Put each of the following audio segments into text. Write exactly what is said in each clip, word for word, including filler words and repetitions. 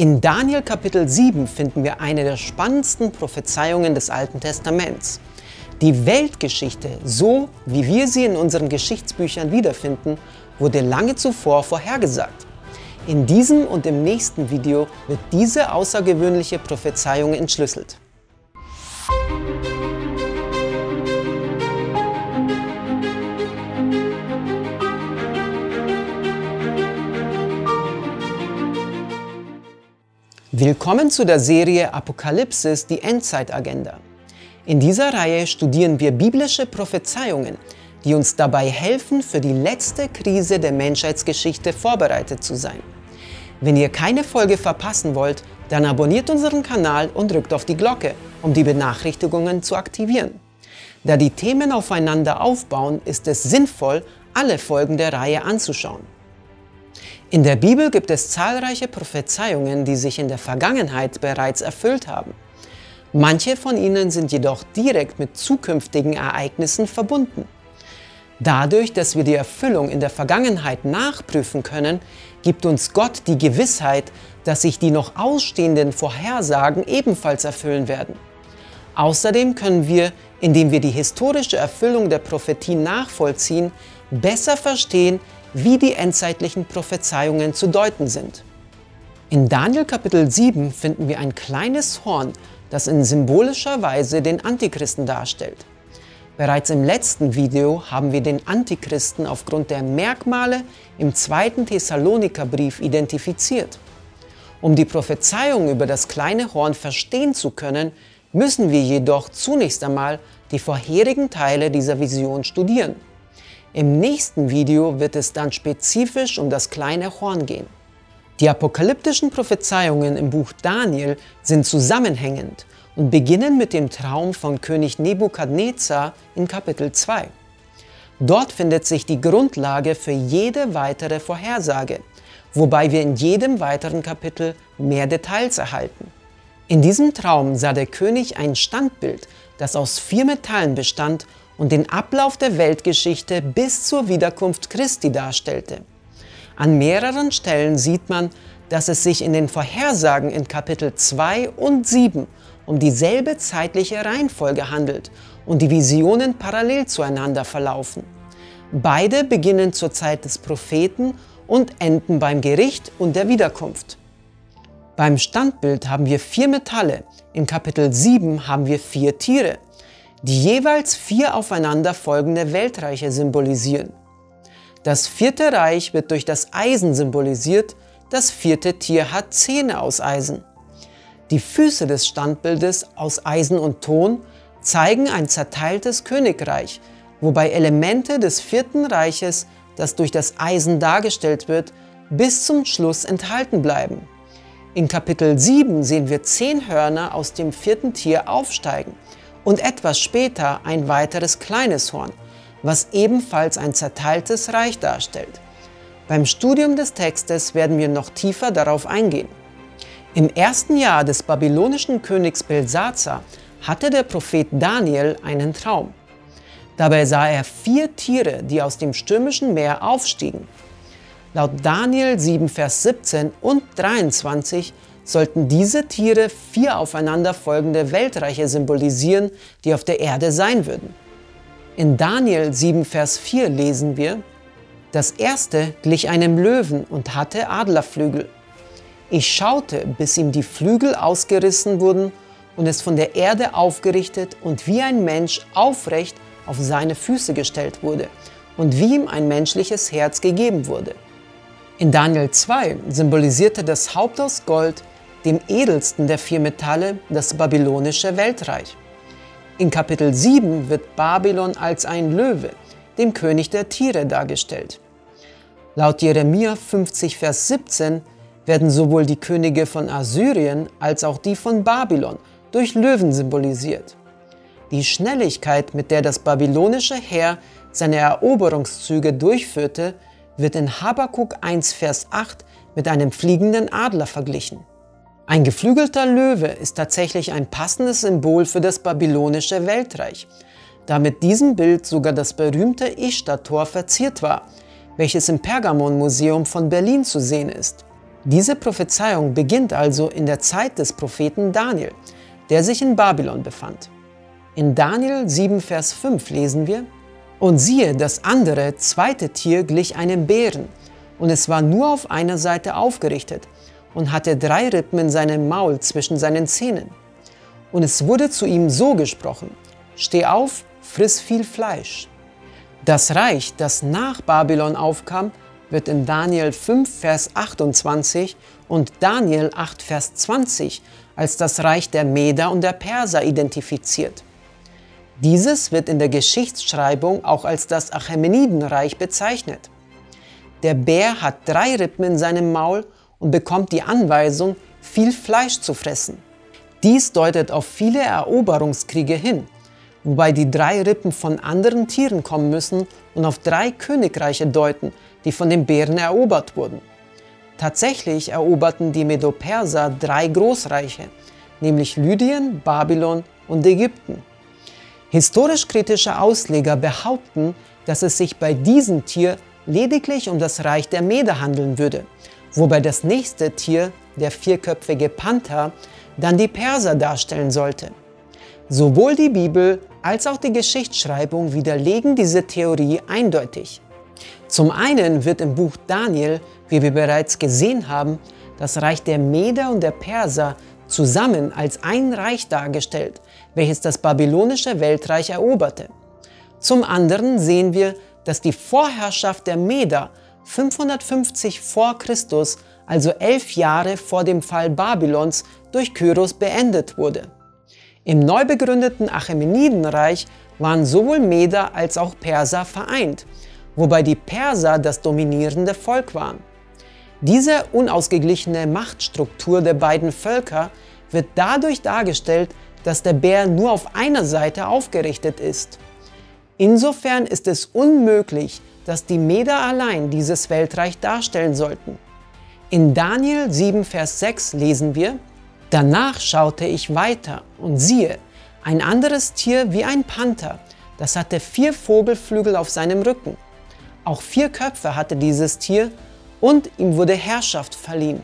In Daniel Kapitel sieben finden wir eine der spannendsten Prophezeiungen des Alten Testaments. Die Weltgeschichte, so wie wir sie in unseren Geschichtsbüchern wiederfinden, wurde lange zuvor vorhergesagt. In diesem und im nächsten Video wird diese außergewöhnliche Prophezeiung entschlüsselt. Willkommen zu der Serie Apokalypsis, die Endzeitagenda. In dieser Reihe studieren wir biblische Prophezeiungen, die uns dabei helfen, für die letzte Krise der Menschheitsgeschichte vorbereitet zu sein. Wenn ihr keine Folge verpassen wollt, dann abonniert unseren Kanal und drückt auf die Glocke, um die Benachrichtigungen zu aktivieren. Da die Themen aufeinander aufbauen, ist es sinnvoll, alle Folgen der Reihe anzuschauen. In der Bibel gibt es zahlreiche Prophezeiungen, die sich in der Vergangenheit bereits erfüllt haben. Manche von ihnen sind jedoch direkt mit zukünftigen Ereignissen verbunden. Dadurch, dass wir die Erfüllung in der Vergangenheit nachprüfen können, gibt uns Gott die Gewissheit, dass sich die noch ausstehenden Vorhersagen ebenfalls erfüllen werden. Außerdem können wir, indem wir die historische Erfüllung der Prophetie nachvollziehen, besser verstehen, wie die endzeitlichen Prophezeiungen zu deuten sind. In Daniel Kapitel sieben finden wir ein kleines Horn, das in symbolischer Weise den Antichristen darstellt. Bereits im letzten Video haben wir den Antichristen aufgrund der Merkmale im zweiten Thessalonikerbrief identifiziert. Um die Prophezeiung über das kleine Horn verstehen zu können, müssen wir jedoch zunächst einmal die vorherigen Teile dieser Vision studieren. Im nächsten Video wird es dann spezifisch um das kleine Horn gehen. Die apokalyptischen Prophezeiungen im Buch Daniel sind zusammenhängend und beginnen mit dem Traum von König Nebukadnezar in Kapitel zwei. Dort findet sich die Grundlage für jede weitere Vorhersage, wobei wir in jedem weiteren Kapitel mehr Details erhalten. In diesem Traum sah der König ein Standbild, das aus vier Metallen bestand und den Ablauf der Weltgeschichte bis zur Wiederkunft Christi darstellte. An mehreren Stellen sieht man, dass es sich in den Vorhersagen in Kapitel zwei und sieben um dieselbe zeitliche Reihenfolge handelt und die Visionen parallel zueinander verlaufen. Beide beginnen zur Zeit des Propheten und enden beim Gericht und der Wiederkunft. Beim Standbild haben wir vier Metalle, in Kapitel sieben haben wir vier Tiere, die jeweils vier aufeinanderfolgende Weltreiche symbolisieren. Das vierte Reich wird durch das Eisen symbolisiert, das vierte Tier hat Zähne aus Eisen. Die Füße des Standbildes aus Eisen und Ton zeigen ein zerteiltes Königreich, wobei Elemente des vierten Reiches, das durch das Eisen dargestellt wird, bis zum Schluss enthalten bleiben. In Kapitel sieben sehen wir zehn Hörner aus dem vierten Tier aufsteigen und etwas später ein weiteres kleines Horn, was ebenfalls ein zerteiltes Reich darstellt. Beim Studium des Textes werden wir noch tiefer darauf eingehen. Im ersten Jahr des babylonischen Königs Belshazzar hatte der Prophet Daniel einen Traum. Dabei sah er vier Tiere, die aus dem stürmischen Meer aufstiegen. Laut Daniel sieben, Vers siebzehn und dreiundzwanzig sollten diese Tiere vier aufeinanderfolgende Weltreiche symbolisieren, die auf der Erde sein würden. In Daniel sieben, Vers vier lesen wir, das erste glich einem Löwen und hatte Adlerflügel. Ich schaute, bis ihm die Flügel ausgerissen wurden und es von der Erde aufgerichtet und wie ein Mensch aufrecht auf seine Füße gestellt wurde und wie ihm ein menschliches Herz gegeben wurde. In Daniel zwei symbolisierte das Haupt aus Gold, dem edelsten der vier Metalle, das babylonische Weltreich. In Kapitel sieben wird Babylon als ein Löwe, dem König der Tiere, dargestellt. Laut Jeremia fünfzig, Vers siebzehn werden sowohl die Könige von Assyrien als auch die von Babylon durch Löwen symbolisiert. Die Schnelligkeit, mit der das babylonische Heer seine Eroberungszüge durchführte, wird in Habakuk eins, Vers acht mit einem fliegenden Adler verglichen. Ein geflügelter Löwe ist tatsächlich ein passendes Symbol für das babylonische Weltreich, da mit diesem Bild sogar das berühmte Ischtar-Tor verziert war, welches im Pergamon-Museum von Berlin zu sehen ist. Diese Prophezeiung beginnt also in der Zeit des Propheten Daniel, der sich in Babylon befand. In Daniel sieben, Vers fünf lesen wir: Und siehe, das andere, zweite Tier glich einem Bären, und es war nur auf einer Seite aufgerichtet und hatte drei Rippen in seinem Maul zwischen seinen Zähnen. Und es wurde zu ihm so gesprochen: Steh auf, friss viel Fleisch. Das Reich, das nach Babylon aufkam, wird in Daniel fünf, Vers achtundzwanzig und Daniel acht, Vers zwanzig als das Reich der Meder und der Perser identifiziert. Dieses wird in der Geschichtsschreibung auch als das Achämenidenreich bezeichnet. Der Bär hat drei Rippen in seinem Maul und bekommt die Anweisung, viel Fleisch zu fressen. Dies deutet auf viele Eroberungskriege hin, wobei die drei Rippen von anderen Tieren kommen müssen und auf drei Königreiche deuten, die von den Bären erobert wurden. Tatsächlich eroberten die Medo-Perser drei Großreiche, nämlich Lydien, Babylon und Ägypten. Historisch-kritische Ausleger behaupten, dass es sich bei diesem Tier lediglich um das Reich der Meder handeln würde, wobei das nächste Tier, der vierköpfige Panther, dann die Perser darstellen sollte. Sowohl die Bibel als auch die Geschichtsschreibung widerlegen diese Theorie eindeutig. Zum einen wird im Buch Daniel, wie wir bereits gesehen haben, das Reich der Meder und der Perser zusammen als ein Reich dargestellt, welches das babylonische Weltreich eroberte. Zum anderen sehen wir, dass die Vorherrschaft der Meder fünfhundertfünfzig vor Christus, also elf Jahre vor dem Fall Babylons, durch Kyrus beendet wurde. Im neu begründeten Achämenidenreich waren sowohl Meder als auch Perser vereint, wobei die Perser das dominierende Volk waren. Diese unausgeglichene Machtstruktur der beiden Völker wird dadurch dargestellt, dass der Bär nur auf einer Seite aufgerichtet ist. Insofern ist es unmöglich, dass die Meder allein dieses Weltreich darstellen sollten. In Daniel sieben, Vers sechs lesen wir: Danach schaute ich weiter, und siehe, ein anderes Tier wie ein Panther, das hatte vier Vogelflügel auf seinem Rücken. Auch vier Köpfe hatte dieses Tier, und ihm wurde Herrschaft verliehen.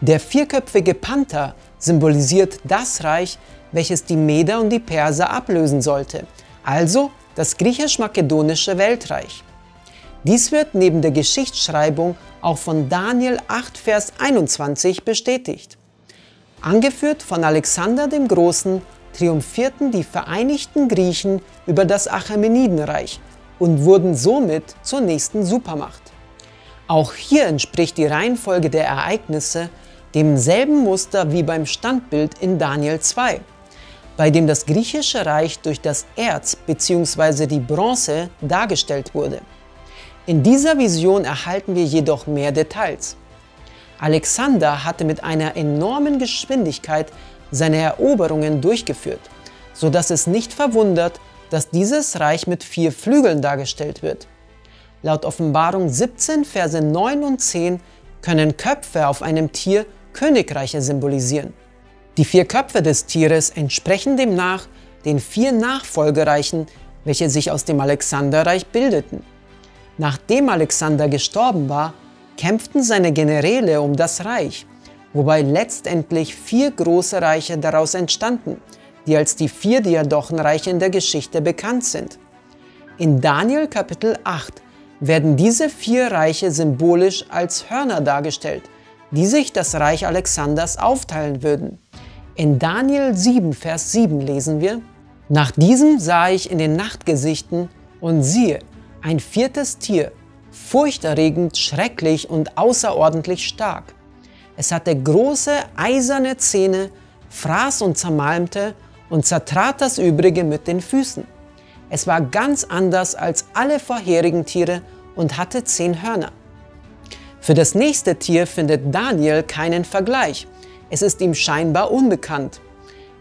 Der vierköpfige Panther symbolisiert das Reich, welches die Meder und die Perser ablösen sollte, also das griechisch-makedonische Weltreich. Dies wird neben der Geschichtsschreibung auch von Daniel acht, Vers einundzwanzig bestätigt. Angeführt von Alexander dem Großen triumphierten die vereinigten Griechen über das Achämenidenreich und wurden somit zur nächsten Supermacht. Auch hier entspricht die Reihenfolge der Ereignisse demselben Muster wie beim Standbild in Daniel zwei, bei dem das griechische Reich durch das Erz bzw. die Bronze dargestellt wurde. In dieser Vision erhalten wir jedoch mehr Details. Alexander hatte mit einer enormen Geschwindigkeit seine Eroberungen durchgeführt, sodass es nicht verwundert, dass dieses Reich mit vier Flügeln dargestellt wird. Laut Offenbarung siebzehn, Verse neun und zehn können Köpfe auf einem Tier Königreiche symbolisieren. Die vier Köpfe des Tieres entsprechen demnach den vier Nachfolgereichen, welche sich aus dem Alexanderreich bildeten. Nachdem Alexander gestorben war, kämpften seine Generäle um das Reich, wobei letztendlich vier große Reiche daraus entstanden, die als die vier Diadochenreiche in der Geschichte bekannt sind. In Daniel Kapitel acht werden diese vier Reiche symbolisch als Hörner dargestellt, die sich das Reich Alexanders aufteilen würden. In Daniel sieben, Vers sieben lesen wir: Nach diesem sah ich in den Nachtgesichten, und siehe, ein viertes Tier, furchterregend, schrecklich und außerordentlich stark. Es hatte große, eiserne Zähne, fraß und zermalmte und zertrat das Übrige mit den Füßen. Es war ganz anders als alle vorherigen Tiere und hatte zehn Hörner. Für das nächste Tier findet Daniel keinen Vergleich. Es ist ihm scheinbar unbekannt.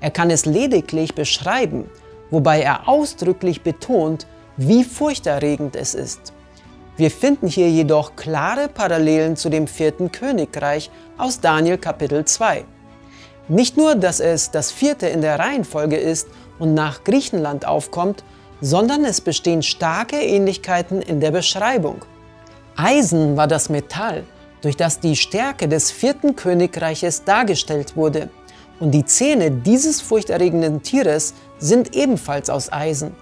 Er kann es lediglich beschreiben, wobei er ausdrücklich betont, wie furchterregend es ist. Wir finden hier jedoch klare Parallelen zu dem vierten Königreich aus Daniel Kapitel zwei. Nicht nur, dass es das vierte in der Reihenfolge ist und nach Griechenland aufkommt, sondern es bestehen starke Ähnlichkeiten in der Beschreibung. Eisen war das Metall, durch das die Stärke des vierten Königreiches dargestellt wurde. Und die Zähne dieses furchterregenden Tieres sind ebenfalls aus Eisen.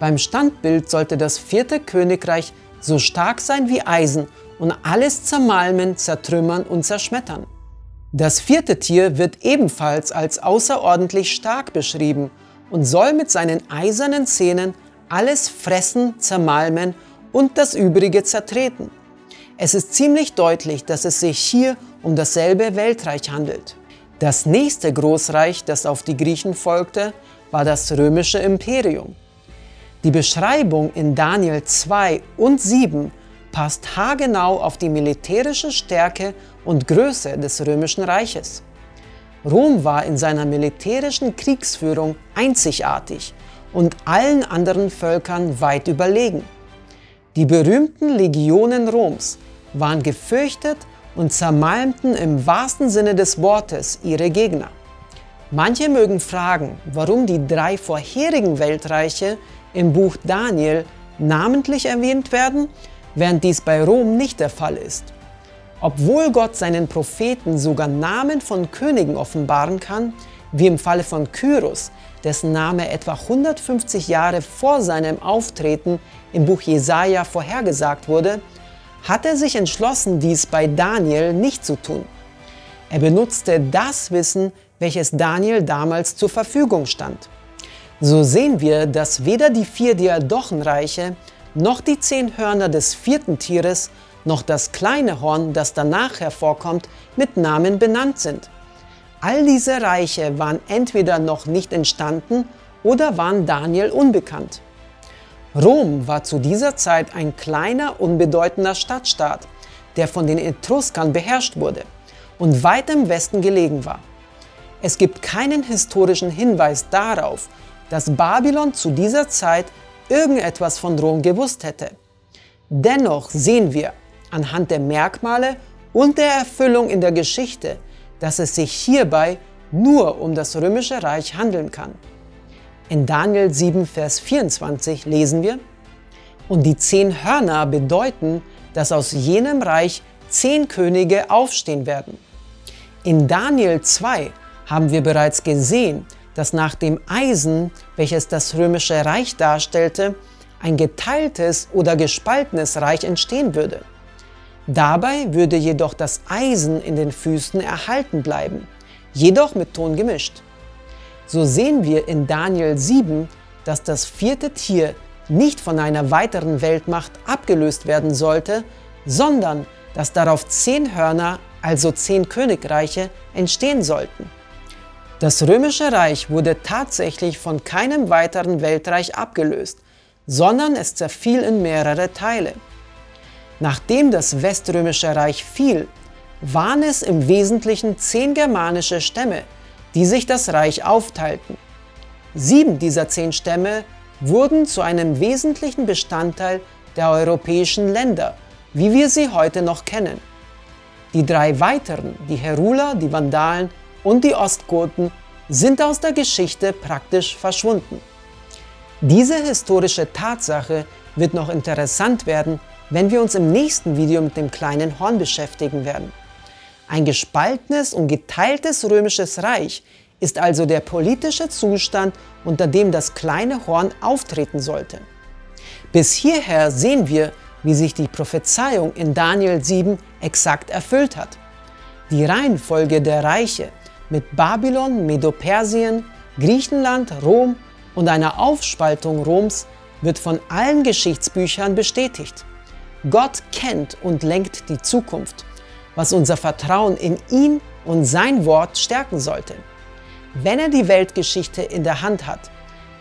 Beim Standbild sollte das vierte Königreich so stark sein wie Eisen und alles zermalmen, zertrümmern und zerschmettern. Das vierte Tier wird ebenfalls als außerordentlich stark beschrieben und soll mit seinen eisernen Zähnen alles fressen, zermalmen und das Übrige zertreten. Es ist ziemlich deutlich, dass es sich hier um dasselbe Weltreich handelt. Das nächste Großreich, das auf die Griechen folgte, war das römische Imperium. Die Beschreibung in Daniel zwei und sieben passt haargenau auf die militärische Stärke und Größe des Römischen Reiches. Rom war in seiner militärischen Kriegsführung einzigartig und allen anderen Völkern weit überlegen. Die berühmten Legionen Roms waren gefürchtet und zermalmten im wahrsten Sinne des Wortes ihre Gegner. Manche mögen fragen, warum die drei vorherigen Weltreiche im Buch Daniel namentlich erwähnt werden, während dies bei Rom nicht der Fall ist. Obwohl Gott seinen Propheten sogar Namen von Königen offenbaren kann, wie im Falle von Kyrus, dessen Name etwa hundertfünfzig Jahre vor seinem Auftreten im Buch Jesaja vorhergesagt wurde, hat er sich entschlossen, dies bei Daniel nicht zu tun. Er benutzte das Wissen, welches Daniel damals zur Verfügung stand. So sehen wir, dass weder die vier Diadochenreiche noch die zehn Hörner des vierten Tieres noch das kleine Horn, das danach hervorkommt, mit Namen benannt sind. All diese Reiche waren entweder noch nicht entstanden oder waren Daniel unbekannt. Rom war zu dieser Zeit ein kleiner, unbedeutender Stadtstaat, der von den Etruskern beherrscht wurde und weit im Westen gelegen war. Es gibt keinen historischen Hinweis darauf, dass Babylon zu dieser Zeit irgendetwas von Rom gewusst hätte. Dennoch sehen wir anhand der Merkmale und der Erfüllung in der Geschichte, dass es sich hierbei nur um das Römische Reich handeln kann. In Daniel sieben, Vers vierundzwanzig lesen wir: Und die zehn Hörner bedeuten, dass aus jenem Reich zehn Könige aufstehen werden. In Daniel zwei haben wir bereits gesehen, dass nach dem Eisen, welches das Römische Reich darstellte, ein geteiltes oder gespaltenes Reich entstehen würde. Dabei würde jedoch das Eisen in den Füßen erhalten bleiben, jedoch mit Ton gemischt. So sehen wir in Daniel sieben, dass das vierte Tier nicht von einer weiteren Weltmacht abgelöst werden sollte, sondern dass darauf zehn Hörner, also zehn Königreiche, entstehen sollten. Das Römische Reich wurde tatsächlich von keinem weiteren Weltreich abgelöst, sondern es zerfiel in mehrere Teile. Nachdem das Weströmische Reich fiel, waren es im Wesentlichen zehn germanische Stämme, die sich das Reich aufteilten. Sieben dieser zehn Stämme wurden zu einem wesentlichen Bestandteil der europäischen Länder, wie wir sie heute noch kennen. Die drei weiteren, die Heruler, die Vandalen und die Ostgoten, sind aus der Geschichte praktisch verschwunden. Diese historische Tatsache wird noch interessant werden, wenn wir uns im nächsten Video mit dem kleinen Horn beschäftigen werden. Ein gespaltenes und geteiltes römisches Reich ist also der politische Zustand, unter dem das kleine Horn auftreten sollte. Bis hierher sehen wir, wie sich die Prophezeiung in Daniel sieben exakt erfüllt hat. Die Reihenfolge der Reiche mit Babylon, Medo-Persien, Griechenland, Rom und einer Aufspaltung Roms wird von allen Geschichtsbüchern bestätigt. Gott kennt und lenkt die Zukunft, was unser Vertrauen in ihn und sein Wort stärken sollte. Wenn er die Weltgeschichte in der Hand hat,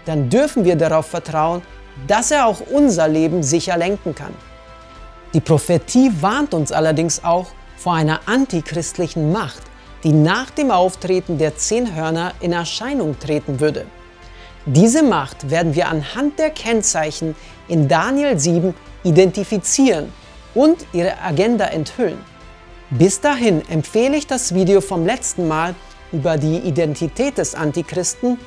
dann dürfen wir darauf vertrauen, dass er auch unser Leben sicher lenken kann. Die Prophetie warnt uns allerdings auch vor einer antichristlichen Macht, die nach dem Auftreten der zehn Hörner in Erscheinung treten würde. Diese Macht werden wir anhand der Kennzeichen in Daniel sieben identifizieren und ihre Agenda enthüllen. Bis dahin empfehle ich das Video vom letzten Mal über die Identität des Antichristen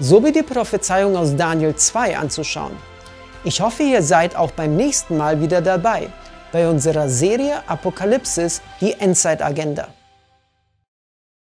sowie die Prophezeiung aus Daniel zwei anzuschauen. Ich hoffe, ihr seid auch beim nächsten Mal wieder dabei bei unserer Serie Apokalypsis, die Endzeitagenda.